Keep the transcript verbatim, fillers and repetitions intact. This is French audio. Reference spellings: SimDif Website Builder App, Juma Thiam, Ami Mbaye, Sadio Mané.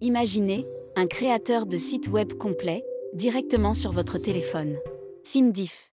Imaginez un créateur de site web complet directement sur votre téléphone. SimDif